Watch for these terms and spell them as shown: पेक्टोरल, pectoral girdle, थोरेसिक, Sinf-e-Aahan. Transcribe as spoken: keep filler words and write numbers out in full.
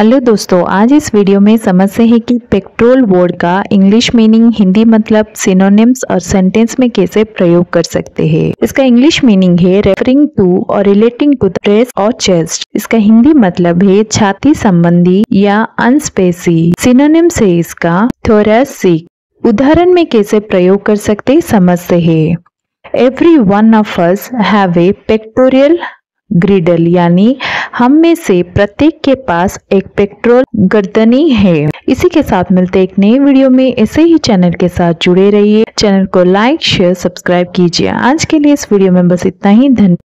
Hello दोस्तों, आज इस वीडियो में समझते हैं कि पेक्टोरल वर्ड का इंग्लिश मीनिंग, हिंदी मतलब, सिनोनिम्स और सेंटेंस में कैसे प्रयोग कर सकते हैं। इसका इंग्लिश मीनिंग है रेफरिंग टू और रिलेटिंग टू ब्रेस्ट और चेस्ट। इसका हिंदी मतलब है छाती संबंधी या अंसपेशी। सिनोनिम्स है इसका थोरेसिक। उदाहरण में कैसे प्रयोग कर सकते समझते हैं। Every one of us have a pectoral girdle, यानी हम में से प्रत्येक के पास एक पेक्टोरल गर्दनी है। इसी के साथ मिलते एक नए वीडियो में। ऐसे ही चैनल के साथ जुड़े रहिए। चैनल को लाइक, शेयर, सब्सक्राइब कीजिए। आज के लिए इस वीडियो में बस इतना ही। धन्यवाद।